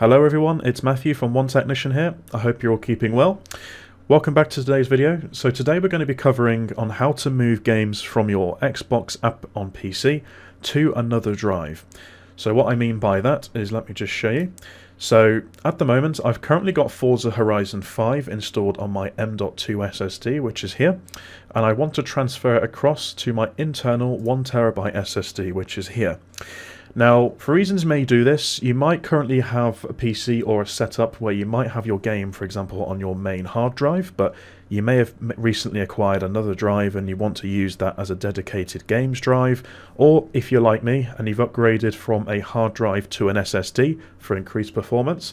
Hello everyone, it's Matthew from One Technician here. I hope you're all keeping well. Welcome back to today's video. So today we're going to be covering on how to move games from your Xbox app on PC to another drive. So what I mean by that is, let me just show you. So at the moment, I've currently got Forza Horizon 5 installed on my M.2 SSD, which is here. And I want to transfer it across to my internal 1TB SSD, which is here. Now, for reasons you may do this, you might currently have a PC or a setup where you might have your game, for example, on your main hard drive, but you may have recently acquired another drive and you want to use that as a dedicated games drive, or if you're like me and you've upgraded from a hard drive to an SSD for increased performance,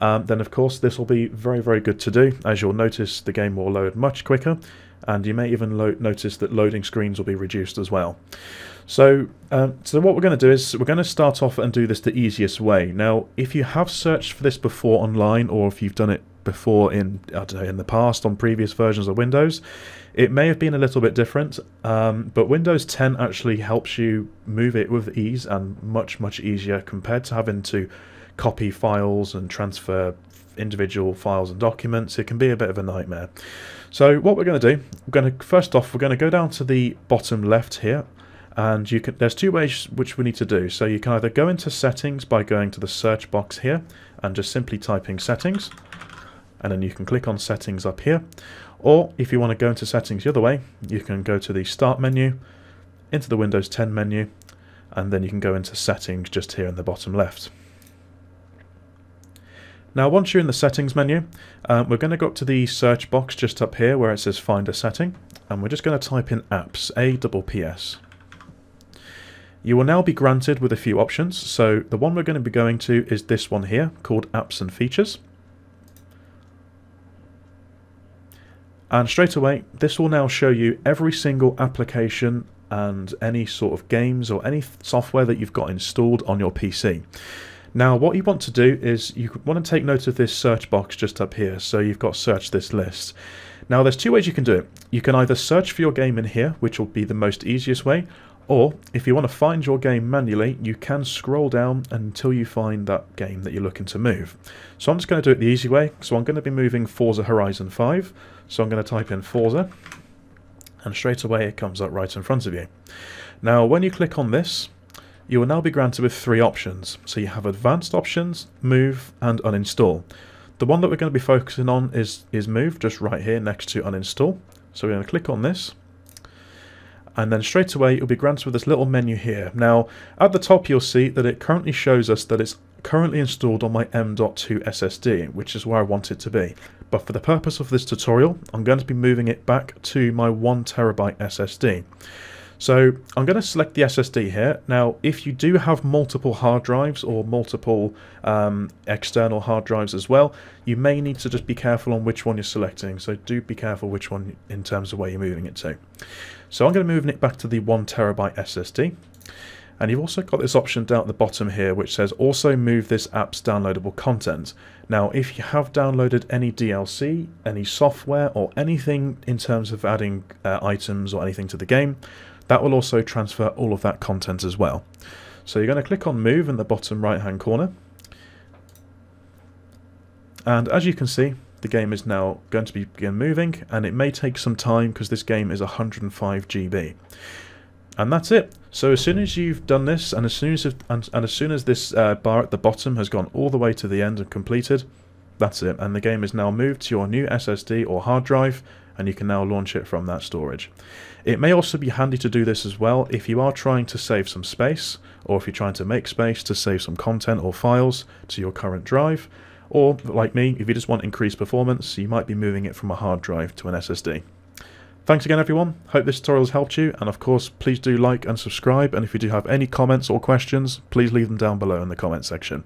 then of course this will be very, very good to do. As you'll notice, the game will load much quicker, and you may even notice that loading screens will be reduced as well. So what we're going to do is we're going to start off and do this the easiest way. Now, if you have searched for this before online, or if you've done it before in, I don't know, in the past on previous versions of Windows, it may have been a little bit different, but Windows 10 actually helps you move it with ease and much, much easier compared to having to copy files and transfer individual files and documents. It can be a bit of a nightmare. So what we're going to do, first off we're going to go down to the bottom left here, and you can, there's two ways which we need to do. So you can either go into settings by going to the search box here and just simply typing settings, and then you can click on settings up here, or if you want to go into settings the other way, you can go to the start menu, into the Windows 10 menu, and then you can go into settings just here in the bottom left. Now, once you're in the settings menu, we're going to go up to the search box just up here where it says find a setting, and we're just going to type in apps, APPS. You will now be granted with a few options. So the one we're going to be going to is this one here called apps and features. And straight away, this will now show you every single application and any sort of games or any software that you've got installed on your PC. Now, what you want to do is you want to take note of this search box just up here. So you've got search this list. Now, there's two ways you can do it. You can either search for your game in here, which will be the most easiest way, or if you want to find your game manually, you can scroll down until you find that game that you're looking to move. So I'm just going to do it the easy way. So I'm going to be moving Forza Horizon 5. So I'm going to type in Forza, and straight away it comes up right in front of you. Now, when you click on this, you will now be granted with three options. So you have advanced options, move, and uninstall. The one that we're going to be focusing on is move, just right here next to uninstall. So we're going to click on this, and then straight away you'll be granted with this little menu here. Now, at the top you'll see that it currently shows us that it's currently installed on my M.2 SSD, which is where I want it to be. But for the purpose of this tutorial, I'm going to be moving it back to my 1TB SSD. So I'm going to select the SSD here. Now, if you do have multiple hard drives or multiple external hard drives as well, you may need to just be careful on which one you're selecting. So do be careful which one in terms of where you're moving it to. So I'm going to move it back to the 1TB SSD. And you've also got this option down at the bottom here, which says also move this app's downloadable content. Now, if you have downloaded any DLC, any software, or anything in terms of adding items or anything to the game, that will also transfer all of that content as well. So you're going to click on move in the bottom right hand corner. And as you can see, the game is now going to begin moving, and it may take some time because this game is 105 GB. And that's it. So as soon as you've done this, and as soon as this bar at the bottom has gone all the way to the end and completed, that's it. And the game is now moved to your new SSD or hard drive, and you can now launch it from that storage. It may also be handy to do this as well if you are trying to save some space, or if you're trying to make space to save some content or files to your current drive, or like me, if you just want increased performance, you might be moving it from a hard drive to an SSD. Thanks again everyone, hope this tutorial has helped you, and of course please do like and subscribe, and if you do have any comments or questions, please leave them down below in the comment section.